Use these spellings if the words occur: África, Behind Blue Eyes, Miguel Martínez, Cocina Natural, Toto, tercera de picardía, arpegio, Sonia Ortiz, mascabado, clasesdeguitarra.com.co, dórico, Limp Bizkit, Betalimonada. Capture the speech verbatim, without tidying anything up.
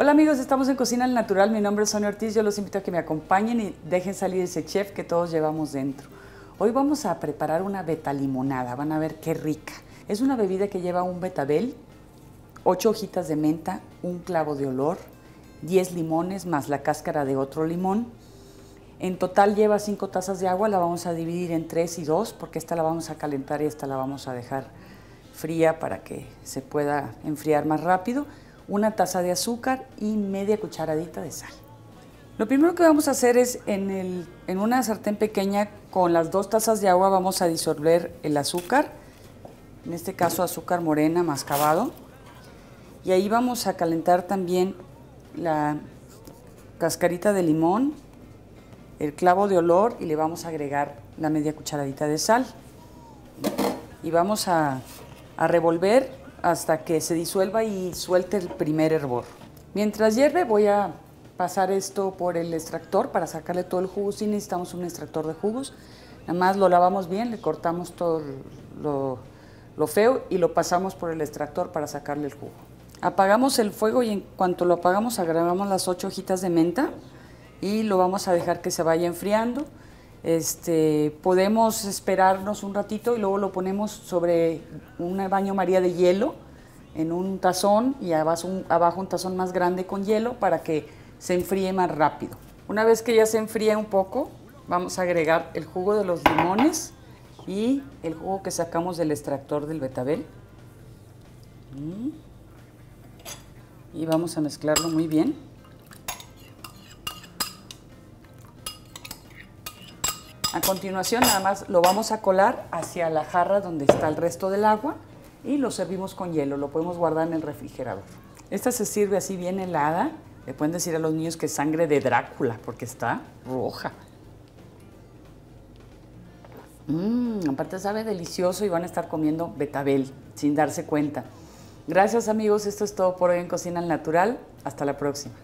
Hola amigos, estamos en Cocina Natural, mi nombre es Sonia Ortiz, yo los invito a que me acompañen y dejen salir ese chef que todos llevamos dentro. Hoy vamos a preparar una betalimonada, van a ver qué rica. Es una bebida que lleva un betabel, ocho hojitas de menta, un clavo de olor, diez limones más la cáscara de otro limón. En total lleva cinco tazas de agua, la vamos a dividir en tres y dos porque esta la vamos a calentar y esta la vamos a dejar fría para que se pueda enfriar más rápido. Una taza de azúcar y media cucharadita de sal. Lo primero que vamos a hacer es en, el, en una sartén pequeña con las dos tazas de agua vamos a disolver el azúcar, en este caso azúcar morena mascabado, y ahí vamos a calentar también la cascarita de limón, el clavo de olor y le vamos a agregar la media cucharadita de sal y vamos a, a revolver hasta que se disuelva y suelte el primer hervor. Mientras hierve voy a pasar esto por el extractor para sacarle todo el jugo. Sí necesitamos un extractor de jugos, nada más lo lavamos bien, le cortamos todo lo, lo feo y lo pasamos por el extractor para sacarle el jugo. Apagamos el fuego y en cuanto lo apagamos agregamos las ocho hojitas de menta y lo vamos a dejar que se vaya enfriando. Este, podemos esperarnos un ratito y luego lo ponemos sobre una baño maría de hielo en un tazón y abajo un, abajo un tazón más grande con hielo para que se enfríe más rápido. Una vez que ya se enfría un poco, vamos a agregar el jugo de los limones y el jugo que sacamos del extractor del betabel. Y vamos a mezclarlo muy bien. A continuación nada más lo vamos a colar hacia la jarra donde está el resto del agua y lo servimos con hielo, lo podemos guardar en el refrigerador. Esta se sirve así bien helada, le pueden decir a los niños que es sangre de Drácula porque está roja. Mmm, aparte sabe delicioso y van a estar comiendo betabel sin darse cuenta. Gracias amigos, esto es todo por hoy en Cocina Natural, hasta la próxima.